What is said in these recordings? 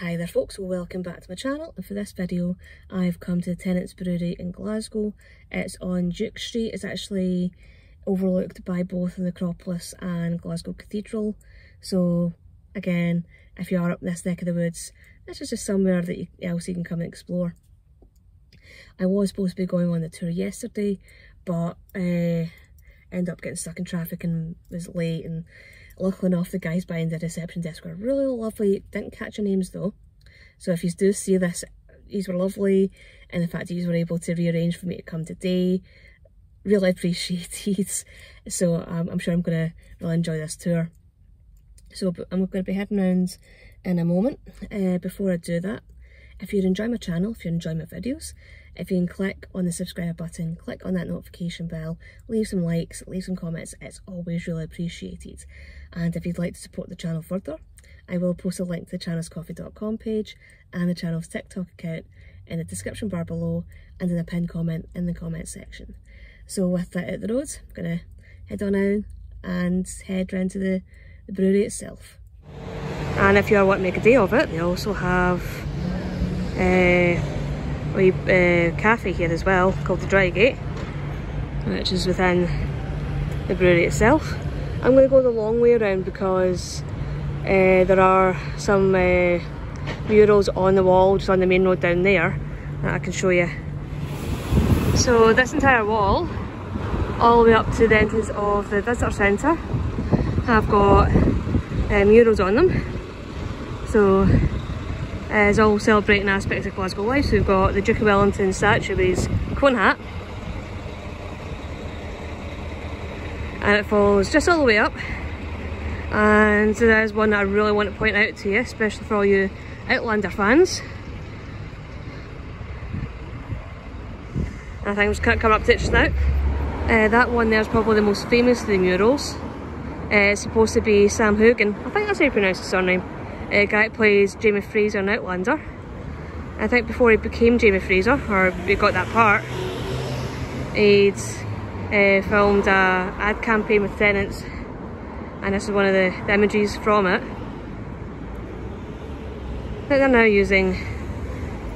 Hi there folks, welcome back to my channel, and for this video I've come to the Tennent's Brewery in Glasgow. It's on Duke Street. It's actually overlooked by both the Necropolis and Glasgow Cathedral, so again, if you are up this neck of the woods, this is just somewhere that else you can come and explore. I was supposed to be going on the tour yesterday, but ended up getting stuck in traffic and was late, and luckily enough the guys behind the reception desk were really lovely. Didn't catch your names though, so if you do see this, these were lovely, and the fact that these were able to rearrange for me to come today, really appreciated. So I'm sure I'm going to really enjoy this tour. So I'm going to be heading around in a moment. Before I do that, if you enjoy my channel, if you enjoy my videos, if you can click on the subscribe button, click on that notification bell, leave some likes, leave some comments, it's always really appreciated. And if you'd like to support the channel further, I will post a link to the channel's coffee.com page and the channel's TikTok account in the description bar below and in a pinned comment in the comment section. So with that out the road, I'm going to head on out and head round to the brewery itself. And if you are wanting to make a day of it, they also have cafe here as well, called the Dry Gate, which is within the brewery itself. I'm going to go the long way around because there are some murals on the wall just on the main road down there that I can show you. So this entire wall, all the way up to the entrance of the visitor centre, have got murals on them. So is all celebrating aspects of Glasgow life. So we've got the Duke of Wellington statue with his cone hat, and it follows just all the way up. And there's one that I really want to point out to you, especially for all you Outlander fans. I think I'm just coming up to it just now. That one there is probably the most famous of the murals. It's supposed to be Sam Heughan, I think that's how you pronounce his surname. A guy that plays Jamie Fraser in Outlander. I think before he became Jamie Fraser, or he got that part, he'd filmed an ad campaign with Tennent's, and this is one of the images from it that they're now using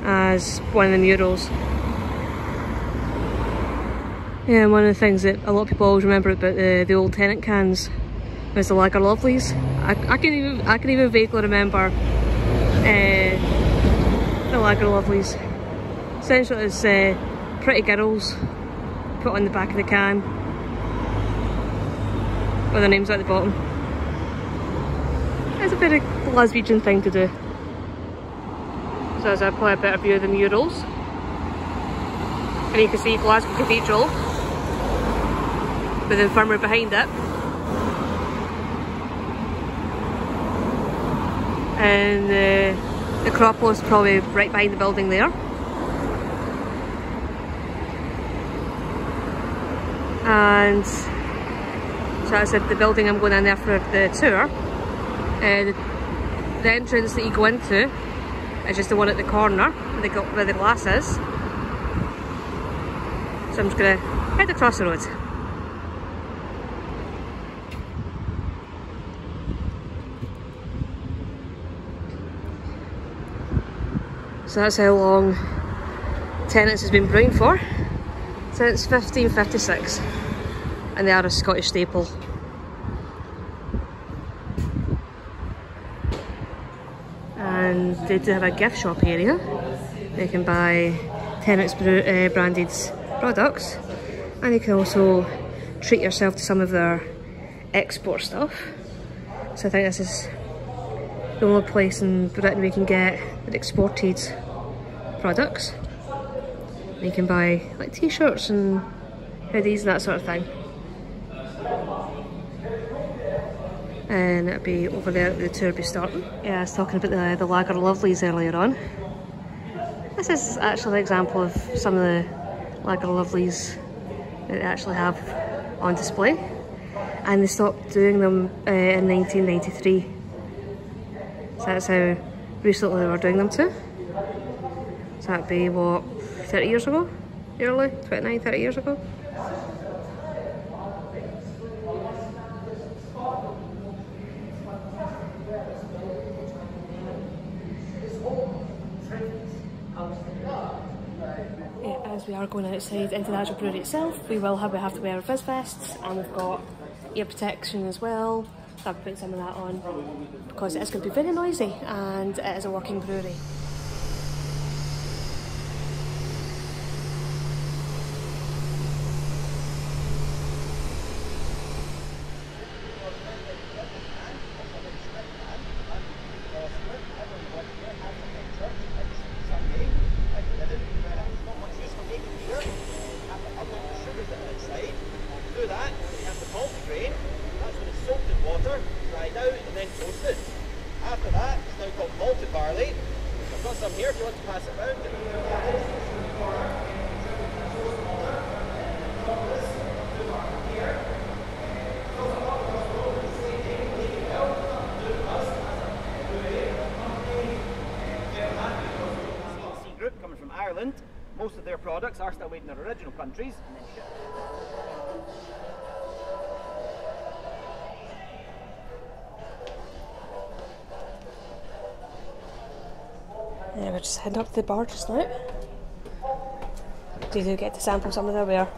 as one of the murals. Yeah, and one of the things that a lot of people always remember about the old Tennent cans was the Lager Lovelies. I can even vaguely remember the Lager Lovelies. Essentially it's pretty girls put on the back of the can with their names at the bottom. It's a very Glaswegian thing to do. So there's probably a better view of the murals, and you can see Glasgow Cathedral with the infirmary behind it. And the Necropolis probably right behind the building there. And so I said the building I'm going in there for the tour. The entrance that you go into is just the one at the corner where the glass is. So I'm just going to head across the road. So that's how long Tennent's has been brewing for, since 1556, and they are a Scottish staple. And they do have a gift shop area. They can buy Tennent's branded products, and you can also treat yourself to some of their export stuff. So I think this is the only place in Britain we can get that exported products. You can buy like t-shirts and hoodies and that sort of thing. And it'll be over there, the tour will be starting. Yeah, I was talking about the Lager Lovelies earlier on. This is actually an example of some of the Lager Lovelies that they actually have on display. And they stopped doing them in 1993. So that's how recently they were doing them too. So that'd be what, 30 years ago? Nearly? 29, 30 years ago? as we are going outside into the actual brewery itself, we have to wear our fizz vests, and we've got ear protection as well. I've put some of that on because it's going to be very noisy, and it is a working brewery. Most of their products are still made in their original countries and then shipped. Yeah, we're just heading up to the bar just now. You do get to sample some of their beer.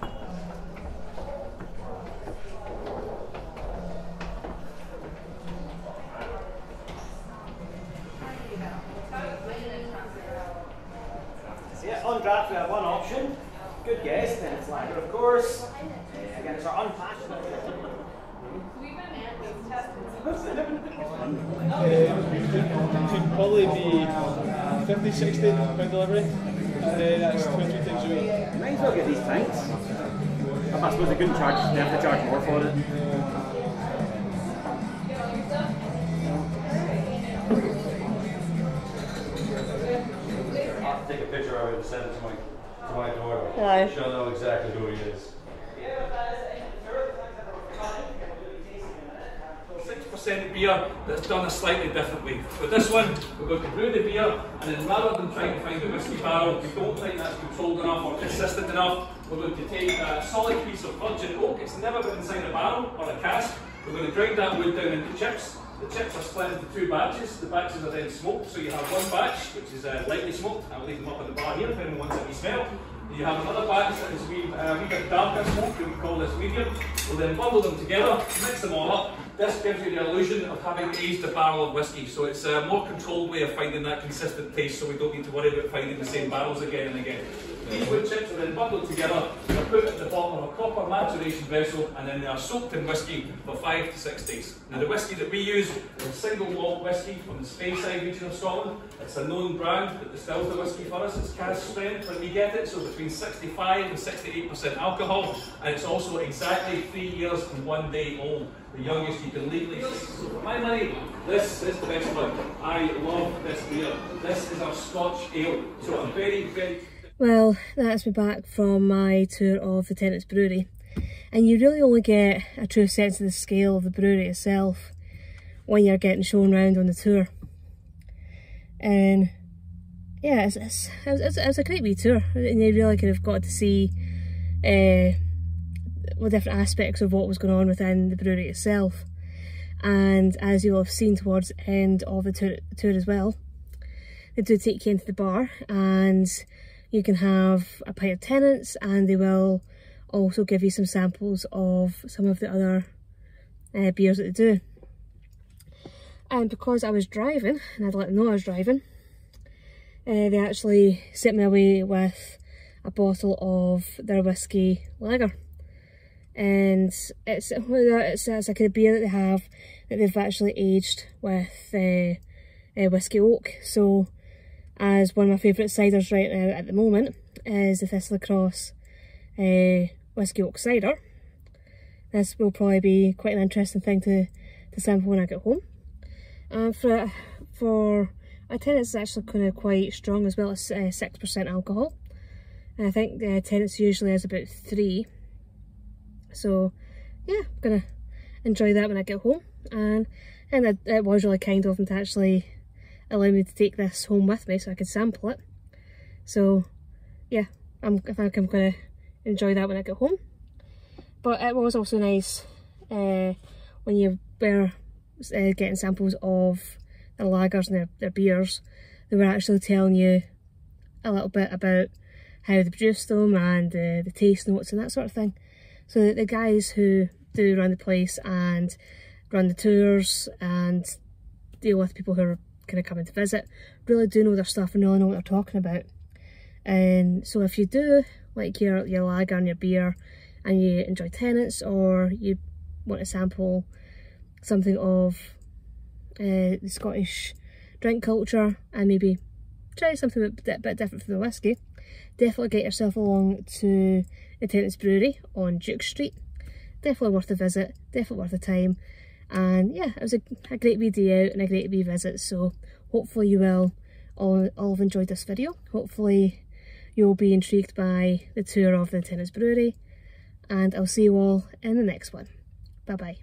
£60 delivery, and then that's 2 or 3 times a week. Might as well get these pints. I suppose they couldn't charge, they have to charge more for it. I'll have to take a picture of it and send it to my daughter. Aye. She'll know exactly who he is. 6% beer that's done a slightly different way. For this one, we're going to brew the beer, and then rather than trying to find a whiskey barrel, if we don't think that's controlled enough or consistent enough, we're going to take a solid piece of virgin oak. It's never been inside a barrel or a cask. We're going to grind that wood down into chips. The chips are split into 2 batches. The batches are then smoked, so you have one batch which is lightly smoked. I will leave them up on the bar here if anyone wants a wee smell. You have another batch that is a wee bit darker smoke, we call this medium. We'll then bundle them together, mix them all up. This gives you the illusion of having aged a barrel of whiskey, so it's a more controlled way of finding that consistent taste, so we don't need to worry about finding the same barrels again and again. These wood chips are then bundled together, they're put at the bottom of a proper maturation vessel, and then they are soaked in whiskey for 5 to 6 days. Now the whiskey that we use is a single malt whiskey from the Speyside region of Scotland. It's a known brand that distills the whiskey for us. It's cask strength when we get it, so between 65 and 68% alcohol, and it's also exactly 3 years and 1 day old. The youngest you can legally see. So for my money, this is the best one. I love this beer. This is our Scotch ale. So a very, very... Well, that's me back from my tour of the Tennent's Brewery. And you really only get a true sense of the scale of the brewery itself when you're getting shown around on the tour. And yeah, it was a great wee tour. And you really could have got to see different aspects of what was going on within the brewery itself. And as you'll have seen towards the end of the tour as well, they do take you into the bar and you can have a pint of Tennent's, and they will also give you some samples of some of the other beers that they do. And because I was driving, and I'd let them know I was driving, they actually sent me away with a bottle of their Whiskey Lager. And it's a kind of beer that they have that they've actually aged with whiskey oak. So, as one of my favourite ciders right now at the moment is the Thistlecross whiskey oak cider. This will probably be quite an interesting thing to sample when I get home. And for a Tennent's, it's actually kind of quite strong as well. It's 6% alcohol, and I think the Tennent's usually is about 3. So yeah, I'm going to enjoy that when I get home, and it was really kind of them to actually allow me to take this home with me so I could sample it. So yeah, I think I'm going to enjoy that when I get home. But it was also nice when you were getting samples of their lagers and their beers, they were actually telling you a little bit about how they produce them and the taste notes and that sort of thing. So the guys who do run the place and run the tours and deal with people who are kind of coming to visit really do know their stuff and really know what they're talking about. And so if you do like your lager and your beer and you enjoy Tennent's, or you want to sample something of the Scottish drink culture and maybe try something a bit different from the whiskey, definitely get yourself along to the Tennent's Brewery on Duke Street. Definitely worth a visit, definitely worth a time. And yeah, it was a great wee day out and a great wee visit, so hopefully you will all have enjoyed this video. Hopefully you'll be intrigued by the tour of the Tennent's Brewery, and I'll see you all in the next one. Bye bye.